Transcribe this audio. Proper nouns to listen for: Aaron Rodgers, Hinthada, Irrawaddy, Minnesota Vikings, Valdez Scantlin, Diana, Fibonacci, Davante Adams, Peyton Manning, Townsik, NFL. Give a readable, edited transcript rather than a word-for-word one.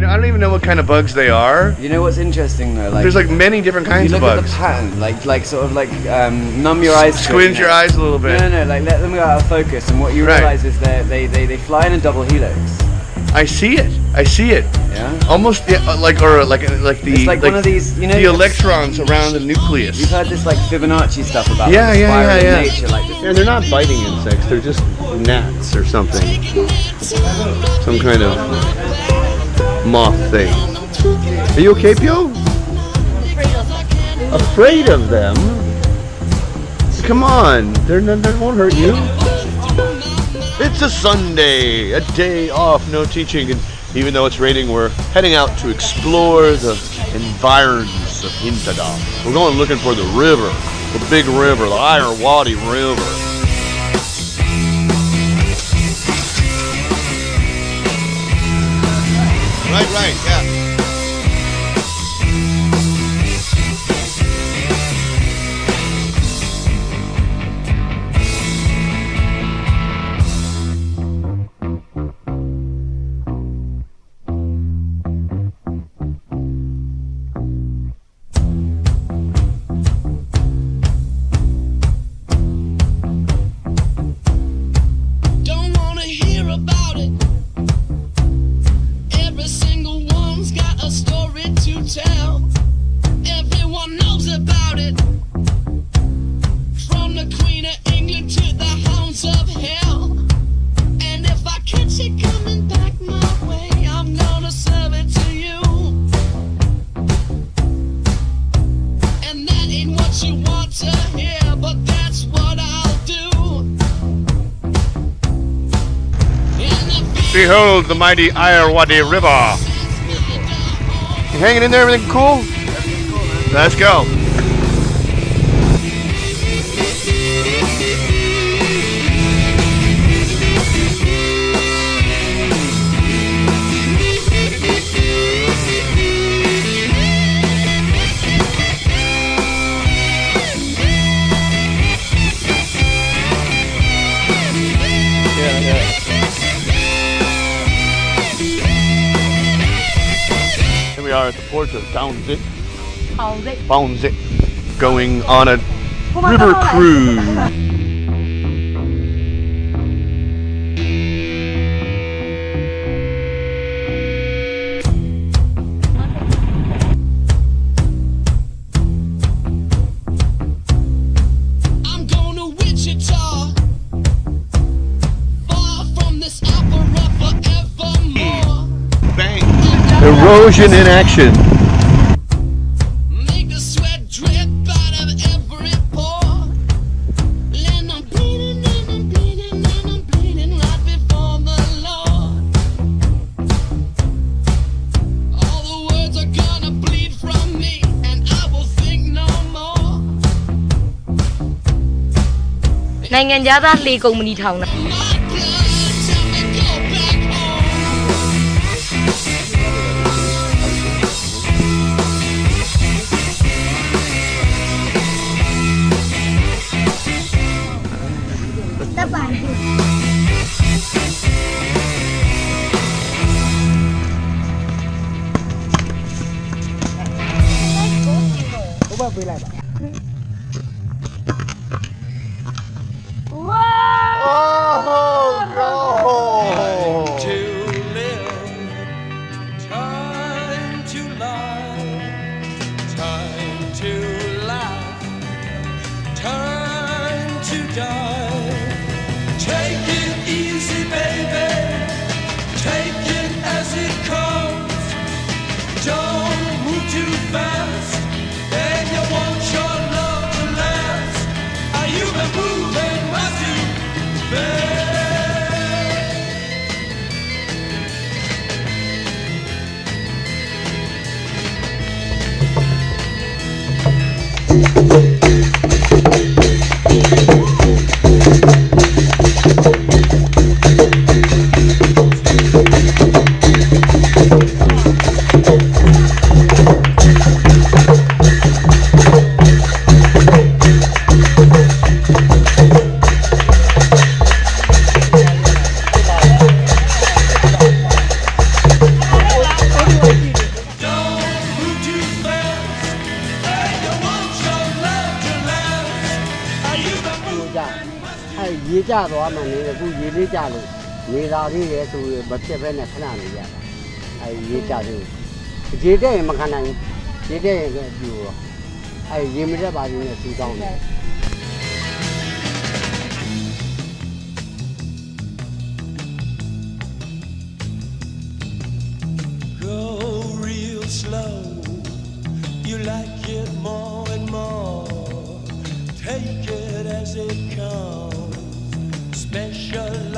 You know, I don't even know what kind of bugs they are. You know what's interesting though? Like, there's like many different kinds of bugs. You look at the pattern, like sort of like numb your eyes. Squint your eyes a little bit. No, like let them go out of focus, and what you realize is that they fly in a double helix. I see it. I see it. Yeah. Almost like the. It's like one of these, you know, the electrons around the nucleus. You've heard this like Fibonacci stuff about. Yeah, like, yeah. Nature, like this. Yeah, they're not biting insects. They're just gnats or something. Some kind of moth thing. Are you okay, Pio? Afraid of them? Come on, they won't hurt you. It's a Sunday, a day off, no teaching, and even though it's raining, we're heading out to explore the environs of Hinthada. We're going looking for the river, the big river, the Irrawaddy River. Right, yeah. Behold the mighty Irrawaddy River. You hanging in there? Everything cool? Everything's cool, man. Let's go. We are at the port of Townsik. Townsik. Going on a river cruise. Erosion in action. Make the sweat drip out of every pore. And I'm bleeding and I'm bleeding and I'm bleeding right before the Lord. All the words are gonna bleed from me, and I will think no more. နိုင်ငံသားသားလေး company ထောင်တာ Don't move too fast, and you won't show बेचा तो मैंने तू ये ले जा लो मेरा भी है तो बच्चे पे नखना नहीं जाता ये चालू जेटे मखाना जेटे ये मेरे बाजू में सीधा हूँ Take it as it comes, special